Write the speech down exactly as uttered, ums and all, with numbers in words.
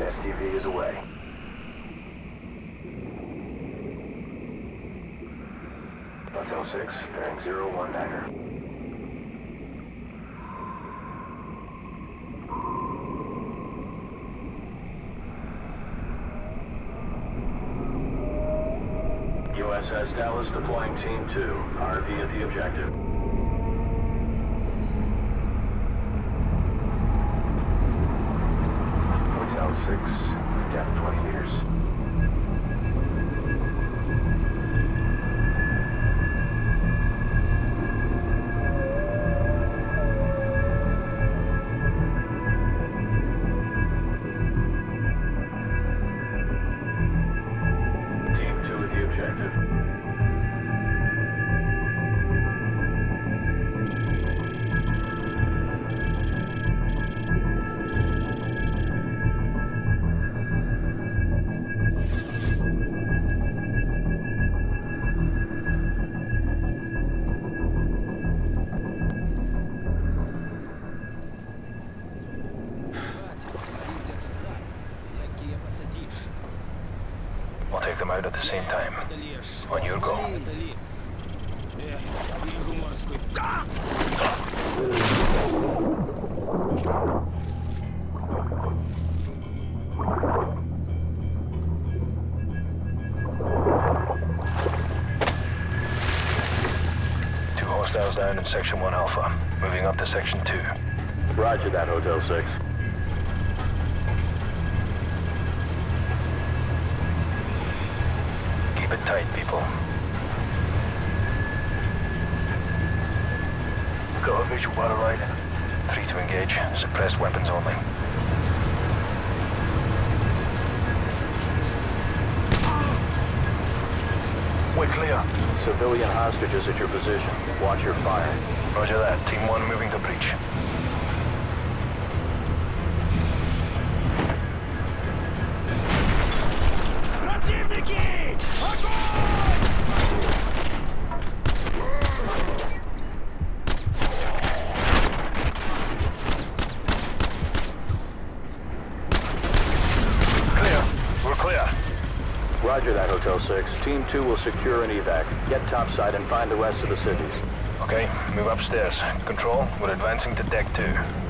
An S U V is away. Hotel six, bearing zero one niner. U S S Dallas deploying Team two, R V at the objective. Hotel six, depth twenty meters. Team two at the objective. We'll take them out at the same time. On your go. Two hostiles down in Section one Alpha. Moving up to Section two. Roger that, Hotel six. Keep it tight, people. Got a visual by the right. Three to engage. Suppress weapons only. We're clear. Civilian hostages at your position. Watch your fire. Roger that. Team one moving to breach. Roger that, Hotel six. Team two will secure an evac. Get topside and find the rest of the cities. Okay, move upstairs. Control, we're advancing to Deck two.